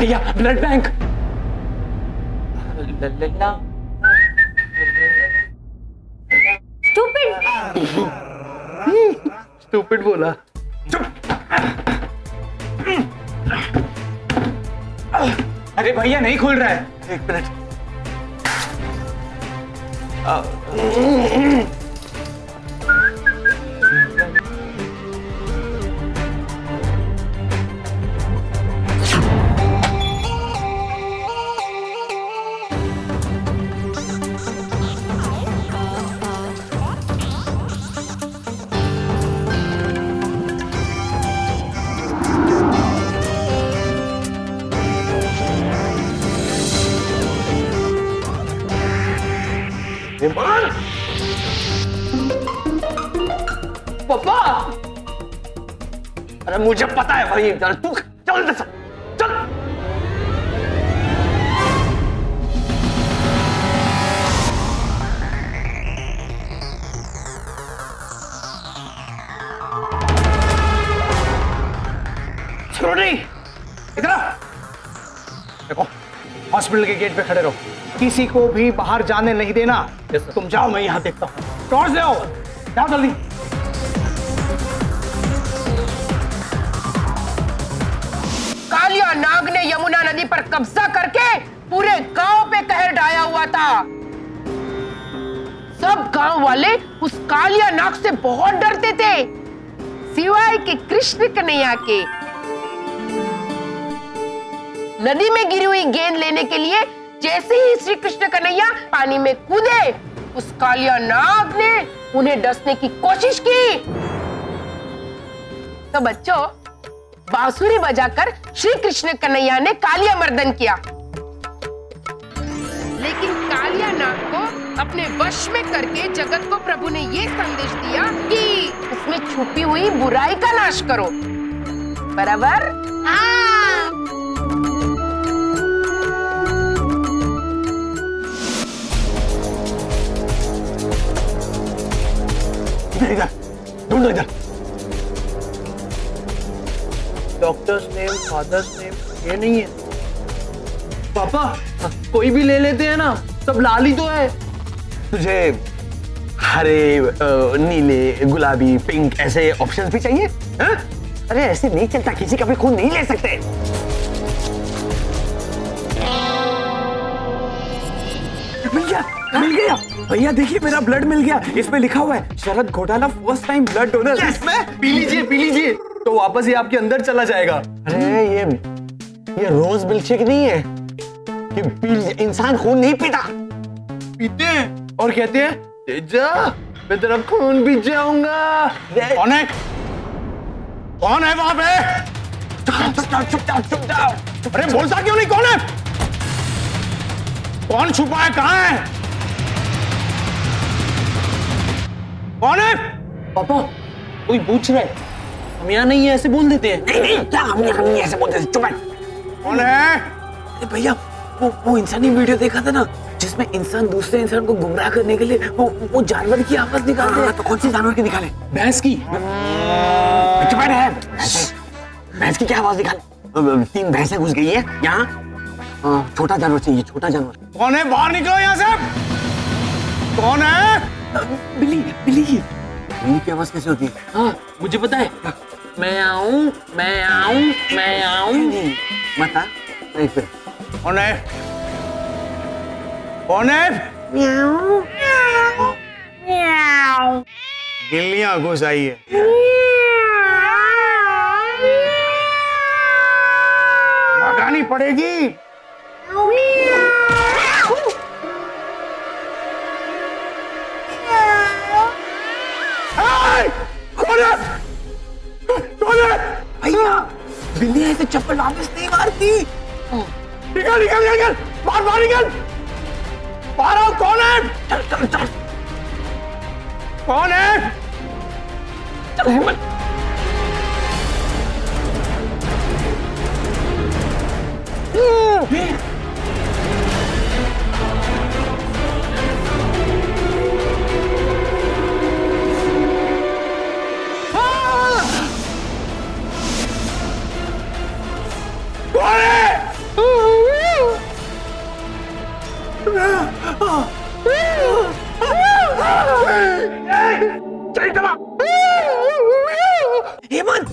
भैया blood bank लड़ना stupid बोला अरे भैया नहीं खुल रहा है एक मिनट पापा अरे मुझे पता है भाई दर्द तू चल दस चल छोड़ी इधर देखो हॉस्पिटल के गेट पे खड़े रहो किसी को भी बाहर जाने नहीं देना तुम जाओ मैं यहाँ देखता हूँ टॉर्च ले आओ जाओ जल्दी कालिया नाग ने यमुना नदी पर कब्जा करके पूरे गांव पे कहर ढाया हुआ था। सब गांव वाले उस कालिया नाग से बहुत डरते थे सिवाय के कृष्ण कन्हैया के। नदी में गिरी हुई गेंद लेने के लिए जैसे ही श्री कृष्ण कन्हैया पानी में कूदे उस कालिया नाग ने उन्हें डसने की कोशिश की। तो बच्चों बांसुरी बजाकर श्री कृष्ण कन्हैया ने कालिया मर्दन किया लेकिन कालिया नाग को अपने वश में करके जगत को प्रभु ने यह संदेश दिया कि उसमें छुपी हुई बुराई का नाश करो बराबर। इधर ढूंढो इधर डॉक्टर्स नेम फादर्स नेम ये नहीं है पापा कोई भी ले लेते हैं ना सब लाल ही तो है तुझे हरे नीले गुलाबी पिंक ऐसे ऑप्शंस भी चाहिए हा? अरे ऐसे नहीं चलता किसी का भी खून नहीं ले सकते। भैया मिल गया भैया देखिए मेरा ब्लड मिल गया इसमें लिखा हुआ है शरद घोटाला first time blood donor. yes! इसमें पी लीजिए तो वापस ये आपके अंदर चला जाएगा। अरे ये रोज मिल्कशेक नहीं है कि इंसान खून नहीं पीता पीते हैं और कहते हैं तेजा मैं तेरा खून पी जाऊंगा। कौन है वहां पे चुप अरे बोलता क्यों नहीं कौन है कौन छुपा है कहाँ है कौन है? पापा कोई पूछ रहा है हम यहाँ नहीं है ऐसे बोल देते हैं। नहीं नहीं क्या हम यहाँ नहीं ऐसे बोल देते चुप कौन है? अरे भैया वो इंसानी वीडियो देखा था ना जिसमें इंसान दूसरे इंसान को गुमराह करने के लिए वो जानवर की आवाज निकालते हैं। तो कौन सी जानवर की निकाले भैंस की चुप है भैंस की क्या आवाज निकाले तीन भैंसे घुस गई है यहाँ छोटा जानवर चाहिए छोटा जानवर। कौन है बाहर निकलो यहाँ से कौन है? बिल्ली बिल्ली बिल्ली की आवाज कैसे होती है? हाँ मुझे पता है मैं आऊं मैं आऊं मैं आऊं मता कौन है कौन है? म्याऊं म्याऊं बिल्लियां घुस आई है लगानी पड़ेगी। भैया बिल्ली ऐसे चप्पल वापस नहीं मारती। निकल निकल निकल बाहर बाहर निकल बाहर आओ कौन है? चल चल चल कौन है? चल हेमंत हेमंत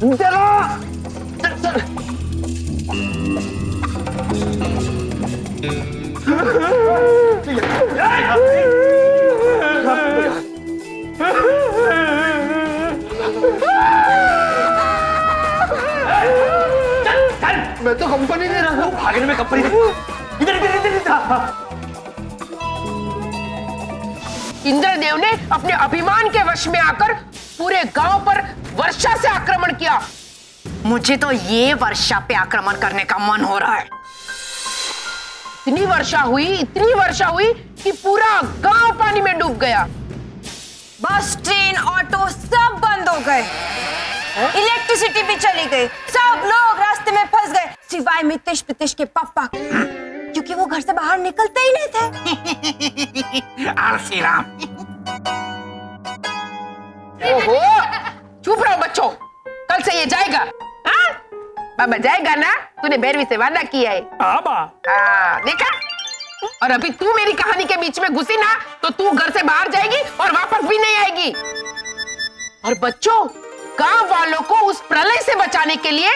चलो मैं तो कंपनी में रहा हूँ भागने में कंपनी इधर इधर इधर इधर इंद्रदेव ने अपने अभिमान के वश में आकर पूरे गांव पर वर्षा से आक्रमण किया। मुझे तो ये वर्षा पे आक्रमण करने का मन हो रहा है। इतनी वर्षा हुई कि पूरा गांव पानी में डूब गया। बस ट्रेन ऑटो सब बंद हो गए, इलेक्ट्रिसिटी भी चली गई, सब लोग रास्ते में फंस गए सिवाय मितेश प्रीतेश के पापा क्योंकि वो घर से बाहर निकलते ही नहीं थे। आलसी राम। ओहो, चुप रहो बच्चों, कल से ये जाएगा। हाँ? बाबा जाएगा ना, तूने भैरवी से वादा किया है। देखा? और अभी तू मेरी कहानी के बीच में घुसी ना तो तू घर से बाहर जाएगी और वापस भी नहीं आएगी। और बच्चों, गांव वालों को उस प्रलय से बचाने के लिए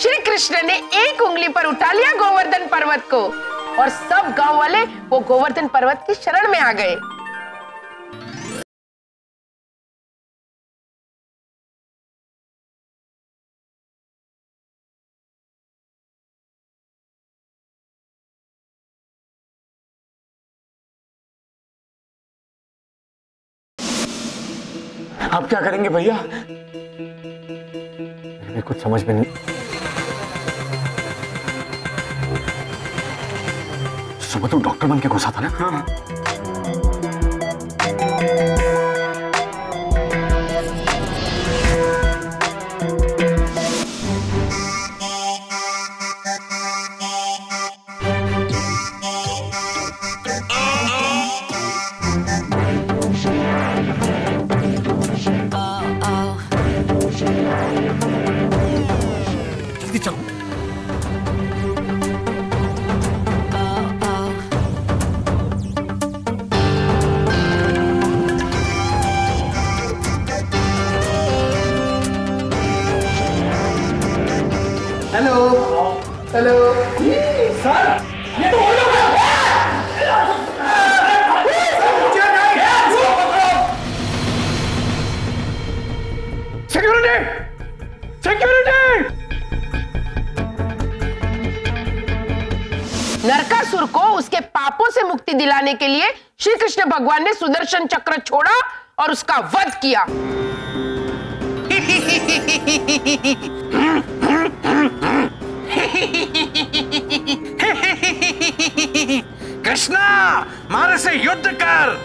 श्री कृष्ण ने एक उंगली पर उठा लिया गोवर्धन पर्वत को और सब गांव वाले वो गोवर्धन पर्वत की शरण में आ गए। आप क्या करेंगे भैया? मुझे कुछ समझ में नहीं। सुबह तुम डॉक्टर बन के घुसा था ना? हाँ। जल्दी चलो। हेलो सर, ये तो होने वाला है। Security, security. नरकासुर को उसके पापों से मुक्ति दिलाने के लिए श्री कृष्ण भगवान ने सुदर्शन चक्र छोड़ा और उसका वध किया। कृष्णा, मारे से युद्ध कर।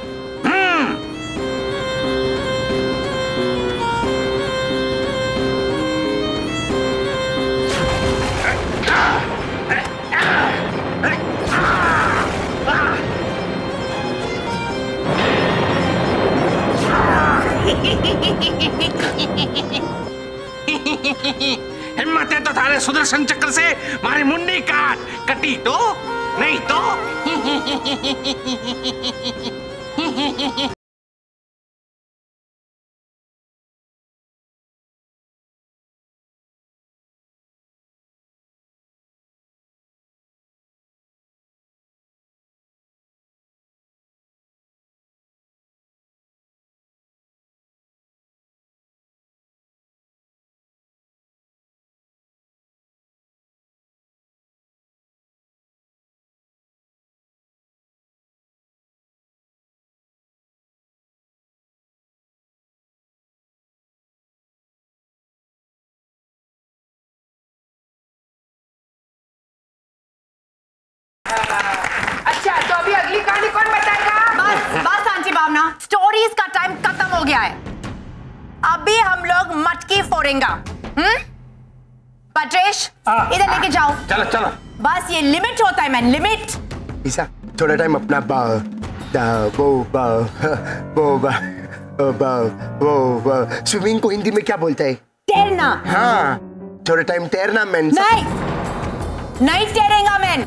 हिम्मत है तो थारे सुदर्शन चक्र से मारी मुंडी काट, कटी तो नहीं तो। अच्छा, तो अभी अगली कहानी कौन बताएगा? बस आंटी भावना, स्टोरीज का टाइम खत्म हो गया है। अभी हम लोग मटकी फोड़ेंगे। पटरेश, इधर लेके जाओ। चलो चलो। बस ये लिमिट होता है मैन, लिमिट। ईसा, थोड़ा टाइम अपना स्विमिंग को हिंदी में क्या बोलते हैं? तैरना। हाँ, थोड़ा टाइम तैरना मैन। नहीं, नहीं तैरेगा मैन।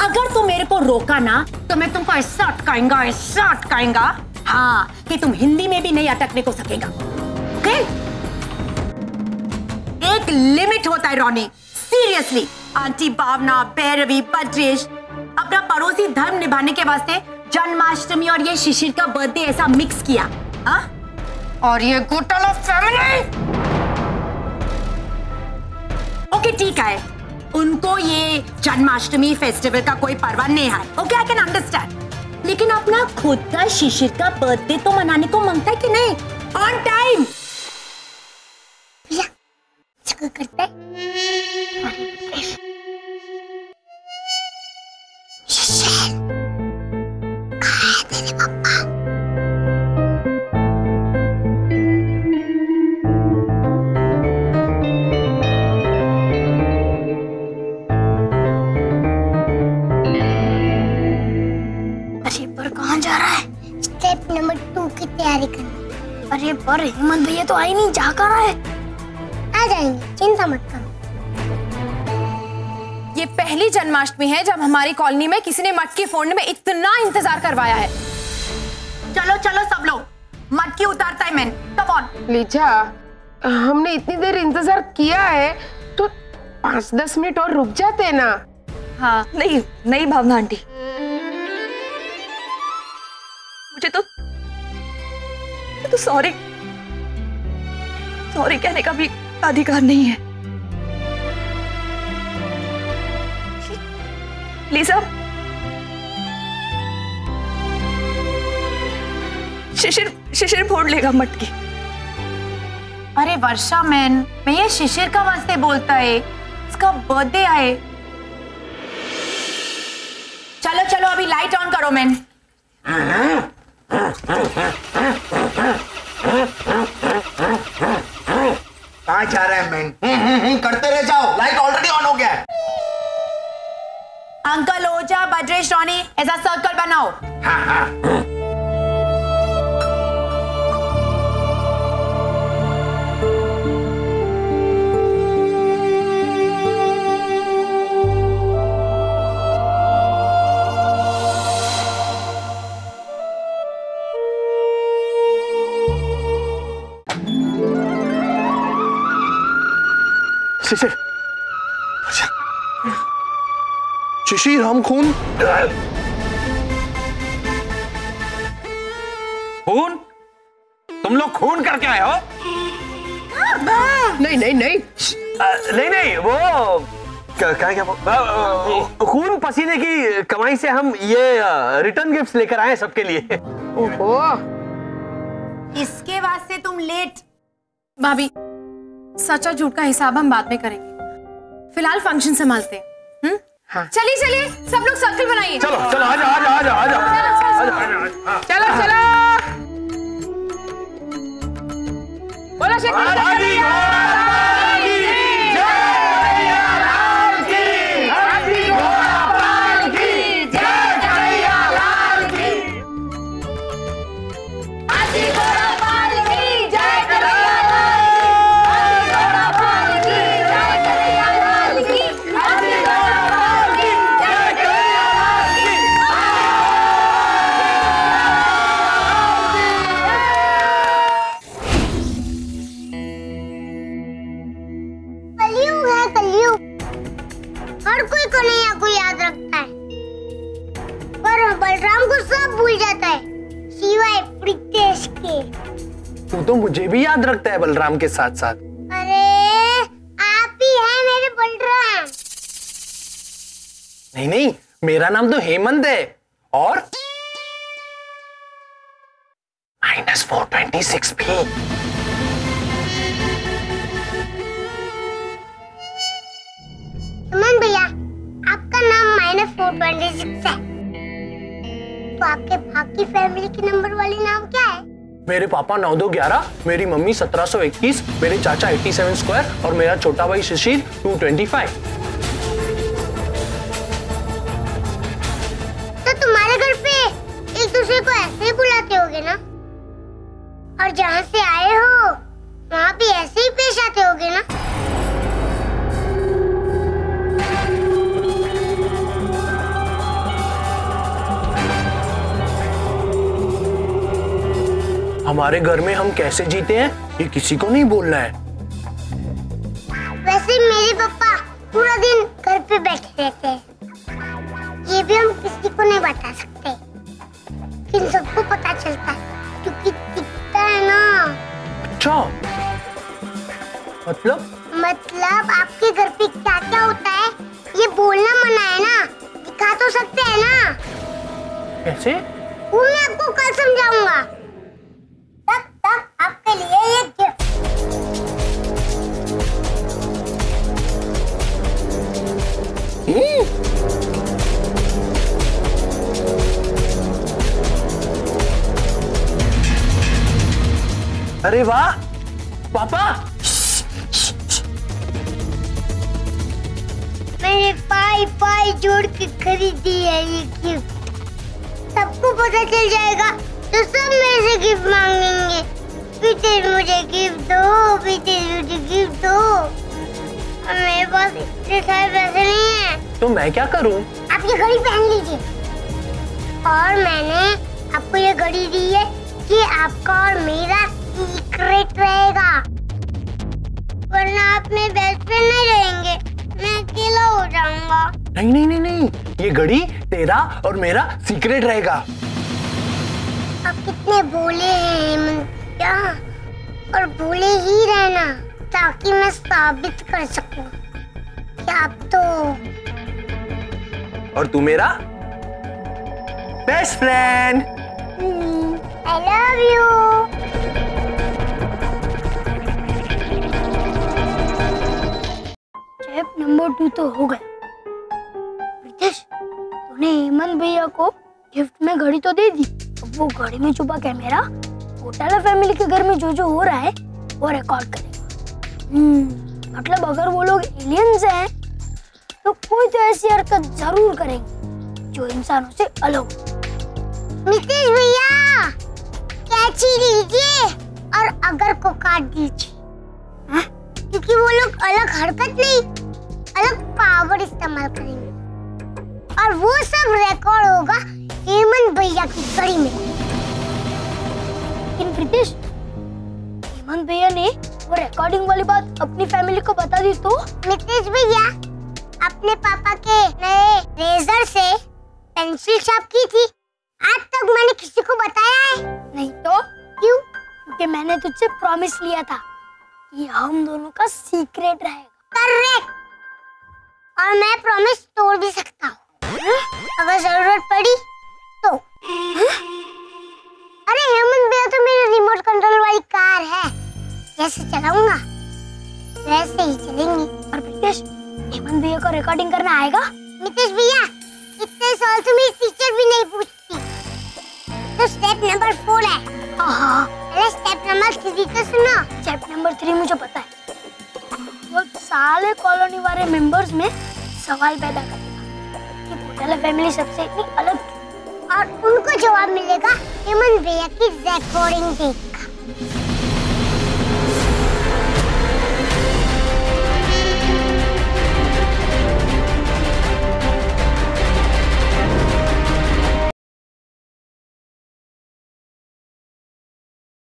अगर तुम मेरे को रोका ना तो मैं तुमको ऐसा अटकाएंगा हाँ कि तुम हिंदी में भी नहीं अटकने को सकेगा। ओके? एक लिमिट होता है रोनी, सीरियसली। आंटी भावना, भैरवी, बद्रेश अपना पड़ोसी धर्म निभाने के वास्ते जन्माष्टमी और ये शिशिर का बर्थडे ऐसा मिक्स किया हा? और ये घोटाला फैमिली। ओके ठीक है, उनको ये जन्माष्टमी फेस्टिवल का कोई परवाह नहीं है। Okay, I can understand. लेकिन अपना खुद का शिशिर का बर्थडे तो मनाने को मांगता है कि नहीं ऑन टाइम करता है। अरे पर हेमंत भैया तो आई नहीं, जा कर रहा है। आ जाएंगे, चिंता मत करो। ये पहली जन्माष्टमी है जब हमारी कॉलोनी में किसी ने मटकी फोड़ने में इतना इंतजार करवाया है। चलो चलो सब लोग, मटकी उतारता है मैन। Come on. लीजा, हमने इतनी देर इंतजार किया है तो 5-10 मिनट और रुक जाते ना। हाँ नहीं नहीं भावना आंटी, मुझे तो सॉरी कहने का भी अधिकार नहीं है। लीजा, शिशिर फोड़ लेगा मटकी। अरे वर्षा मैन, मैं ये शिशिर का वास्ते बोलता है, इसका बर्थडे है। चलो चलो अभी लाइट ऑन करो मैन। कहाँ जा रहा है मैन? करते रह जाओ, लाइट ऑलरेडी ऑन हो गया है। अंकल ओझा, बद्रेश, रोनी, ऐसा सर्कल बनाओ। हाँ। शिशिर हम खून तुम लोग खून करके आए हो? नहीं, वो क्या खून पसीने की कमाई से हम ये रिटर्न गिफ्ट्स लेकर आए सबके लिए। ओहो, इसके वास्ते तुम लेट। भाभी, सच्चा झूठ का हिसाब हम बाद में करेंगे, फिलहाल फंक्शन संभालते हैं। हाँ। चलिए सब लोग सर्कल बनाइए। चलो चलो आजा। चलो बोलो शक्ति। तो मुझे भी याद रखता है बलराम के साथ साथ। अरे आप ही हैं मेरे बलराम। नहीं, मेरा नाम तो हेमंत है और -426 भी। हेमंत भैया, आपका नाम -426 है, तो आपके बाकी फैमिली के नंबर वाले नाम क्या है? मेरे पापा 9211, मेरी मम्मी 1721, मेरे चाचा 87 स्क्वायर और मेरा छोटा भाई शिशिर 225। तो तुम्हारे घर पे एक दूसरे को ऐसे ही बुलाते होगे ना, और जहाँ से आए हो वहाँ भी ऐसे ही पेश आते होगे ना। हमारे घर में हम कैसे जीते हैं ये किसी को नहीं बोलना है। वैसे मेरे पापा पूरा दिन घर पे बैठे रहते हैं, ये भी हम किसी को नहीं बता सकते, लेकिन सबको पता चलता है क्योंकि दिखता है ना। अच्छा मतलब आपके घर पे क्या क्या होता है ये बोलना मना है ना, दिखा तो सकते हैं ना। कैसे? वो मैं आपको कल समझाऊंगा। तब तक आपके लिए ये गिफ्ट। अरे वाह पापा, मैंने पाई जोड़ के खरीदी है ये गिफ्ट। सबको पता चल जाएगा तो सब मेरे से गिफ्ट मांगेंगे, प्रीतेश मुझे गिफ्ट दो, प्रीतेश मुझे गिफ्ट दो। और मेरे पास इतने सारे पैसे नहीं है तो मैं क्या करूं? आप ये घड़ी पहन लीजिए, और मैंने आपको ये घड़ी दी है कि आपका और मेरा सीक्रेट रहेगा, वरना आप मेरे बेस्ट फ्रेंड नहीं रहेंगे, मैं अकेला हो जाऊंगा। नहीं नहीं नहीं नहीं, ये घड़ी तेरा और मेरा सीक्रेट रहेगा। आप कितने भोले हैं हेमंत, और भोले ही रहना ताकि मैं साबित कर सकूं कि आप तो। और तू मेरा best friend. I love you. Number 2 तो हो गया। प्रीतेश, तूने हेमंत भैया को गिफ्ट में घड़ी तो दे दी, अब वो घड़ी में छुपा कैमरा कोटाला फैमिली के घर में जो हो रहा है वो रिकॉर्ड करेगा। मतलब अगर वो लोग एलियंस हैं तो कोई तो ऐसी हरकत जरूर करेंगे जो इंसानों से अलग। मितेश भैया कैची लीजिए और अगर को काट दीजिए, क्योंकि वो लोग अलग हरकत नहीं अलग पावर इस्तेमाल करेंगे, और वो सब रिकॉर्ड होगा हेमंत भैया की घड़ी में। लेकिन प्रीतेश, हेमंत भैया ने वो रिकॉर्डिंग वाली बात अपनी फैमिली को बता दी तो? मितेश भैया अपने पापा के नए रेजर से पेंसिल शार्प की थी, आज तक मैंने किसी को बताया है नहीं। तो क्यों? क्योंकि मैंने तुझसे प्रॉमिस लिया था कि हम दोनों का सीक्रेट रहेगा। करेक्ट, और मैं प्रॉमिस तोड़ भी सकता हूँ अगर जरूरत पड़ी तो। अरे हेमंत भैया तो मेरी रिमोट कंट्रोल वाली कार है, जैसे चलाऊंगा वैसे ही चलेंगी। और प्रीतेश, हेमंत भैया को रिकॉर्डिंग करना आएगा? मितेश भैया इतने साल से मेरी टीचर भी नहीं पूछती। तो स्टेप नंबर 4 है। अरे स्टेप नंबर 3 तो सुनो। स्टेप नंबर 3 मुझे पता है, वो साले कॉलोनी वाले मेंबर्स में सवाल पैदा करेगा कि कोटाला फैमिली सबसे इतनी अलग थी, और उनको जवाब मिलेगा हेमंत भैया की रिकॉर्डिंग देखकर।